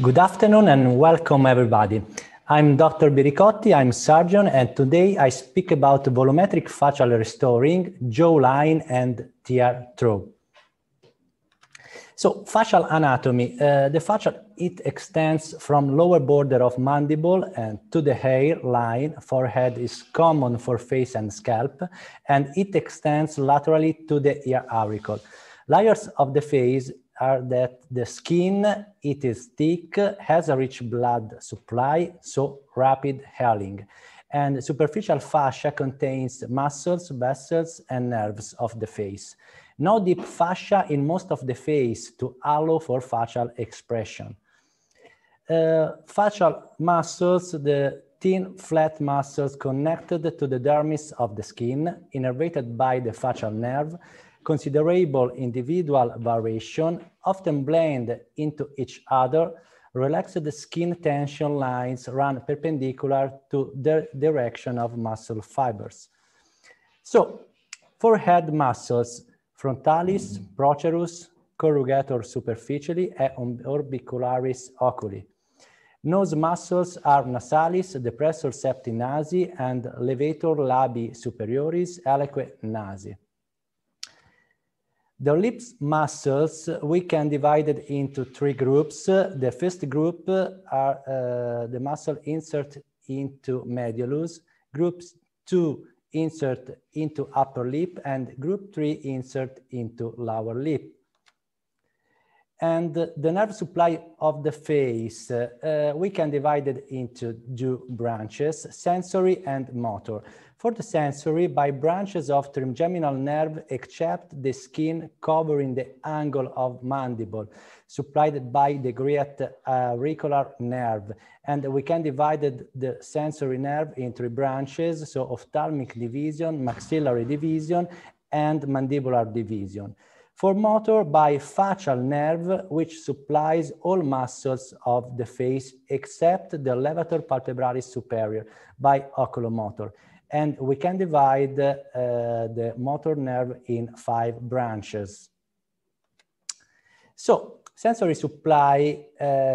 Good afternoon and welcome everybody. I'm Dr. Biricotti, I'm surgeon, and today I speak about volumetric facial restoring, jawline and tear through. So facial anatomy, the facial, it extends from lower border of mandible and to the hairline. Forehead is common for face and scalp, and it extends laterally to the ear auricle. Layers of the face are that the skin, it is thick, has a rich blood supply, so rapid healing. And superficial fascia contains muscles, vessels, and nerves of the face. No deep fascia in most of the face to allow for facial expression. Facial muscles, the thin flat muscles connected to the dermis of the skin, innervated by the facial nerve, considerable individual variation, often blend into each other, relaxed skin tension lines run perpendicular to the direction of muscle fibers. So, forehead muscles, frontalis, procerus, corrugator superficiali e orbicularis oculi. Nose muscles are nasalis, depressor septi nasi, and levator labi superioris, alique nasi. The lips muscles, we can divide it into three groups. The first group are the muscle insert into medullus, group 2 insert into upper lip, and group 3 insert into lower lip. And the nerve supply of the face, we can divide it into two branches, sensory and motor. For the sensory, by branches of trigeminal nerve, except the skin covering the angle of mandible, supplied by the great auricular nerve. And we can divide the sensory nerve in three branches, so ophthalmic division, maxillary division, and mandibular division. For motor, by facial nerve, which supplies all muscles of the face, except the levator palpebralis superior, by oculomotor. And we can divide the motor nerve in 5 branches. So, sensory supply,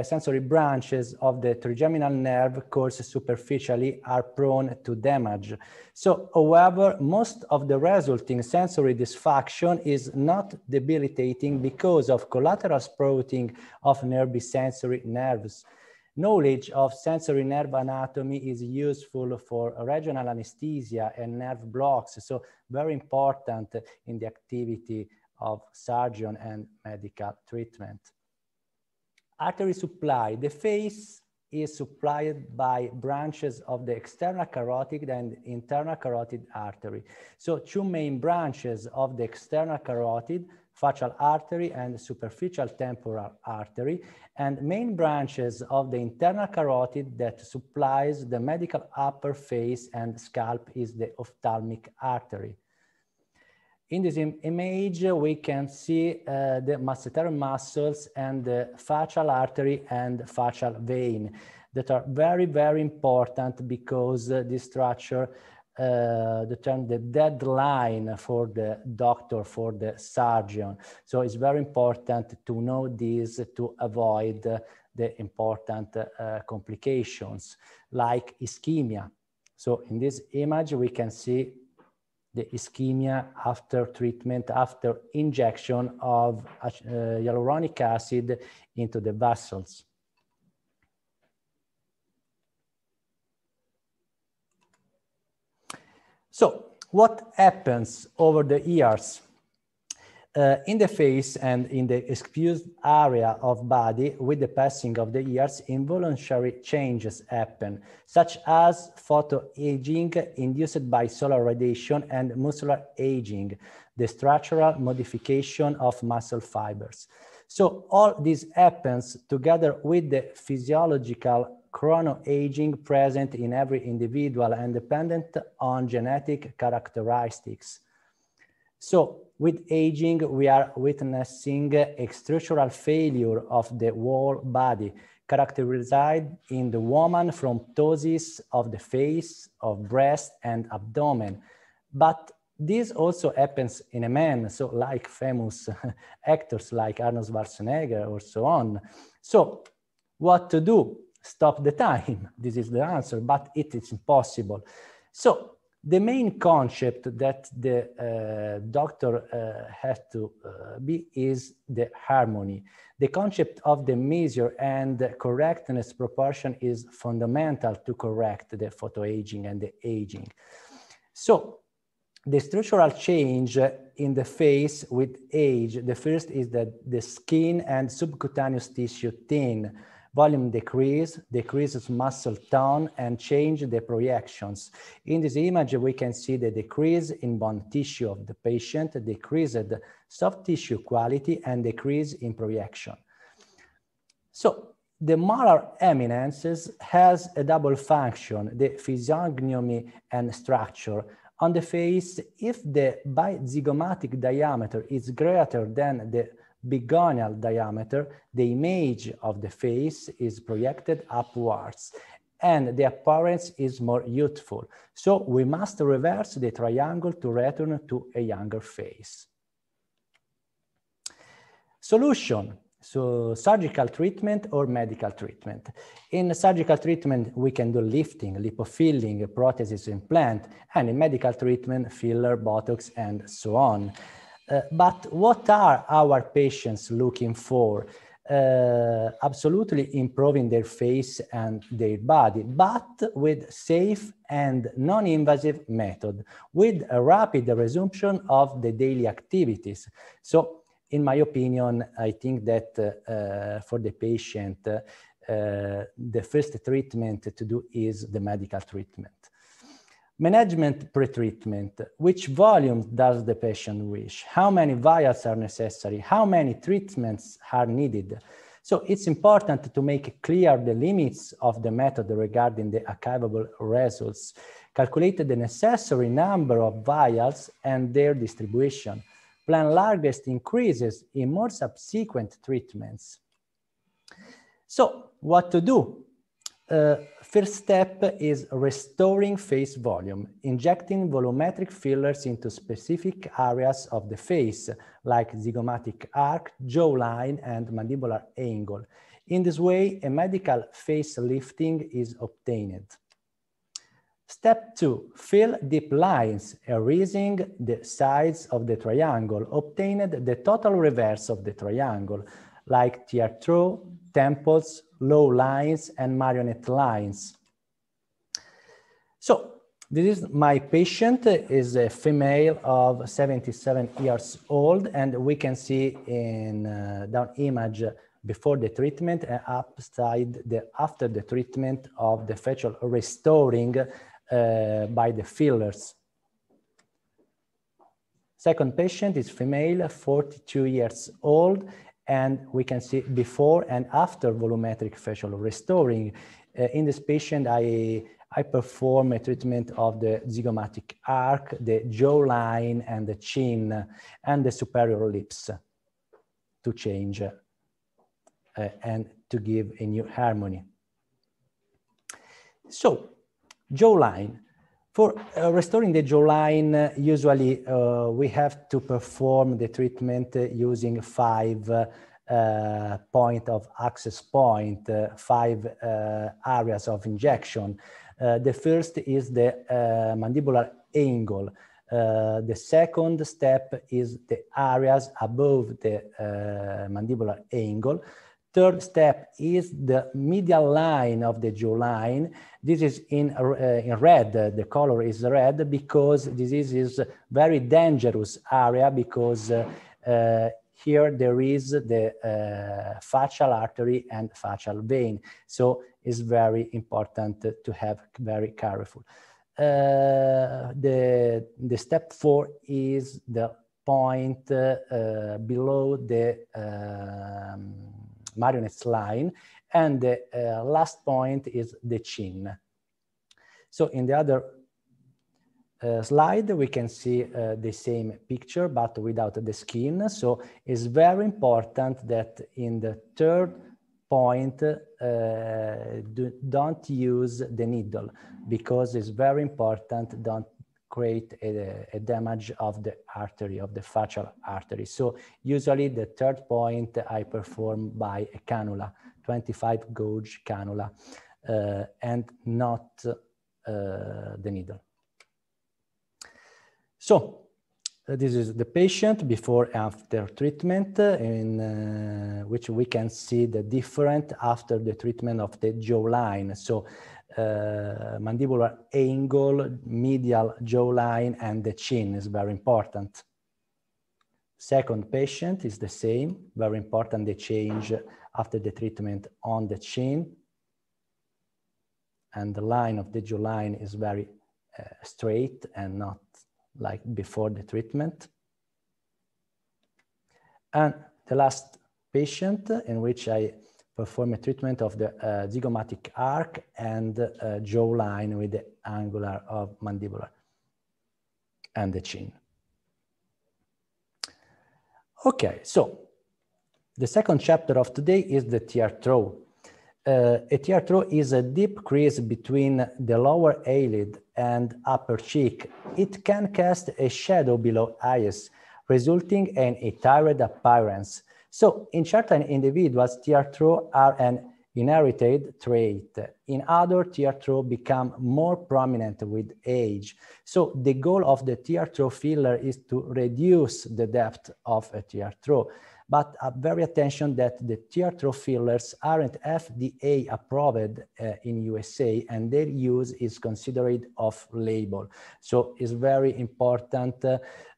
sensory branches of the trigeminal nerve, course superficially, are prone to damage. So, however, most of the resulting sensory dysfunction is not debilitating because of collateral sprouting of nearby sensory nerves. Knowledge of sensory nerve anatomy is useful for regional anesthesia and nerve blocks, so very important in the activity of surgeon and medical treatment. Artery supply. The face is supplied by branches of the external carotid and internal carotid artery. So 2 main branches of the external carotid, facial artery and superficial temporal artery, and main branches of the internal carotid that supplies the medial upper face and scalp is the ophthalmic artery. In this image, we can see the masseter muscles and the facial artery and facial vein that are very, very important because this structure determine the deadline for the doctor, for the surgeon. So it's very important to know this to avoid the important complications like ischemia. So in this image, we can see the ischemia after treatment, after injection of hyaluronic acid into the vessels. So what happens over the years? In the face and in the exposed area of body, with the passing of the years, involuntary changes happen, such as photoaging induced by solar radiation and muscular aging, the structural modification of muscle fibers. So all this happens together with the physiological chrono-aging present in every individual and dependent on genetic characteristics. So, with aging, we are witnessing a structural failure of the whole body, characterized in the woman from ptosis of the face, of breast, and abdomen. But this also happens in a man, so like famous actors like Arnold Schwarzenegger or so on. So, What to do? Stop the time. This is the answer, but it is impossible. So the main concept that the doctor has to be is the harmony. The concept of the measure and the correctness proportion is fundamental to correct the photoaging and the aging. So the structural change in the face with age, the first is that the skin and subcutaneous tissue thin, volume decrease, decreases muscle tone, and change the projections. In this image, we can see the decrease in bone tissue of the patient, decreased soft tissue quality, and decrease in projection. So the molar eminences has a double function, the physiognomy and structure. On the face, if the bizygomatic diameter is greater than the bigonal diameter, the image of the face is projected upwards and the appearance is more youthful. So we must reverse the triangle to return to a younger face. Solution. So surgical treatment or medical treatment. In surgical treatment, we can do lifting, lipofilling, prosthesis implant, and in medical treatment, filler, Botox, and so on. But what are our patients looking for? Absolutely improving their face and their body, but with safe and non-invasive method, with a rapid resumption of the daily activities. So, in my opinion, I think that for the patient, the first treatment to do is the medical treatment. Management pre-treatment, which volume does the patient wish? How many vials are necessary? How many treatments are needed? So it's important to make clear the limits of the method regarding the archivable results, calculate the necessary number of vials and their distribution, plan largest increases in more subsequent treatments. So what to do? First step is restoring face volume, injecting volumetric fillers into specific areas of the face, like zygomatic arc, jawline, and mandibular angle. In this way, a medical face lifting is obtained. Step 2, fill deep lines, erasing the sides of the triangle, obtained the total reverse of the triangle, like tear through, temples, low lines, and marionette lines. So this is my patient, is a female of 77 years old, and we can see in down image before the treatment and upside the after the treatment of the facial restoring by the fillers. Second patient is female, 42 years old, and we can see before and after volumetric facial restoring. In this patient, I perform a treatment of the zygomatic arc, the jawline, and the chin, and the superior lips to change and to give a new harmony. So, jawline. For restoring the jawline, usually we have to perform the treatment using 5 point of access point, 5 areas of injection. The first is the mandibular angle. The second step is the areas above the mandibular angle. Third step is the medial line of the jawline. This is in red, the color is red because this is a very dangerous area because here there is the facial artery and facial vein. So it's very important to have very careful. The step 4 is the point below the marionette line, and the last point is the chin. So in the other slide, we can see the same picture, but without the skin. So it's very important that in the third point, don't use the needle, because it's very important, don't create a damage of the artery, of the facial artery. So usually the third point I perform by a cannula 25 gauge cannula and not the needle. So this is the patient before after treatment, in which we can see the different after the treatment of the jawline. So mandibular angle, medial jawline, and the chin is very important. Second patient is the same, very important the change after the treatment on the chin. And the line of the jawline is very straight and not like before the treatment. And the last patient in which I perform a treatment of the zygomatic arc and jawline with the angular of mandibular and the chin. Okay, so the second chapter of today is the tear throw. A tear throw is a deep crease between the lower eyelid and upper cheek. It can cast a shadow below eyes, resulting in a tired appearance. So in certain individuals, tear throws are an inherited trait. In others, tear throws become more prominent with age. So the goal of the tear throw filler is to reduce the depth of a tear throw. But very attention that the tear throw fillers aren't FDA approved in USA, and their use is considered off-label. So it's very important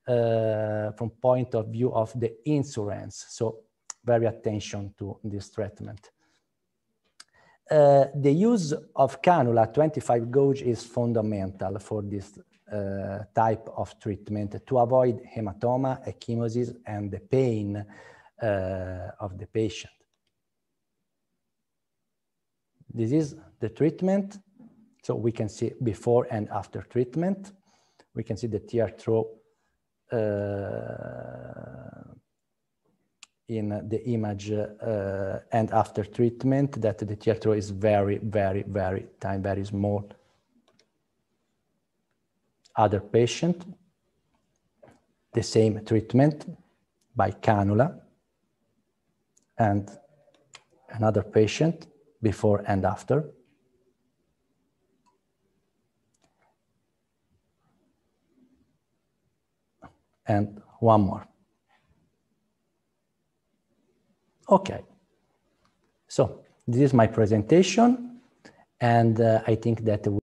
from point of view of the insurance. So very attention to this treatment. The use of cannula 25 gauge is fundamental for this type of treatment to avoid hematoma, ecchymosis, and the pain of the patient. This is the treatment. So we can see before and after treatment. We can see the tear throw in the image and after treatment, that the tear throw is very small. Other patient, the same treatment by cannula, and another patient before and after. And one more. Okay, so this is my presentation, and I think that we